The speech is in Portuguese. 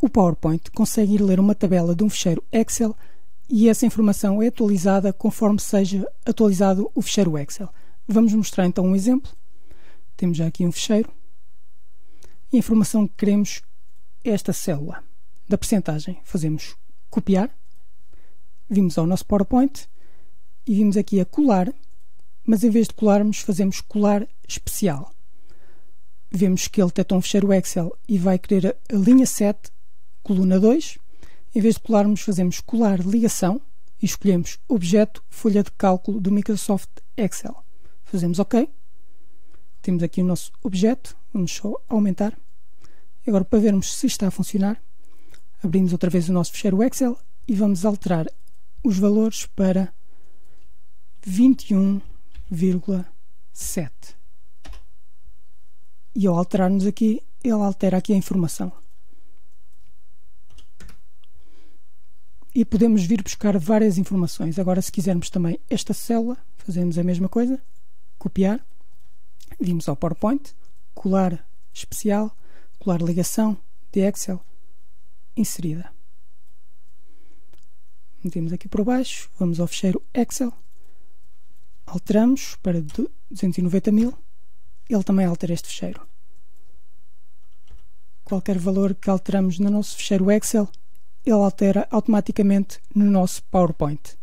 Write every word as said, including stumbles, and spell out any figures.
O PowerPoint consegue ir ler uma tabela de um ficheiro Excel e essa informação é atualizada conforme seja atualizado o ficheiro Excel. Vamos mostrar então um exemplo. Temos já aqui um ficheiro. A informação que queremos é esta célula da percentagem. Fazemos copiar. Vimos ao nosso PowerPoint e vimos aqui a colar, mas em vez de colarmos, fazemos colar especial. Vemos que ele detecta um ficheiro Excel e vai querer a linha sete, coluna dois. Em vez de colarmos, fazemos colar ligação e escolhemos objeto folha de cálculo do Microsoft Excel. Fazemos OK. Temos aqui o nosso objeto. Vamos só aumentar. Agora, para vermos se está a funcionar, abrimos outra vez o nosso ficheiro Excel e vamos alterar os valores para vinte e um vírgula sete. E ao alterarmos aqui, ele altera aqui a informação. E podemos vir buscar várias informações. Agora, se quisermos também esta célula, fazemos a mesma coisa. Copiar. Vimos ao PowerPoint. Colar especial. Colar ligação de Excel. Inserida. Metemos aqui por baixo. Vamos ao ficheiro Excel. Alteramos para duzentos e noventa mil. Ele também altera este ficheiro. Qualquer valor que alteramos no nosso ficheiro Excel, ele altera automaticamente no nosso PowerPoint.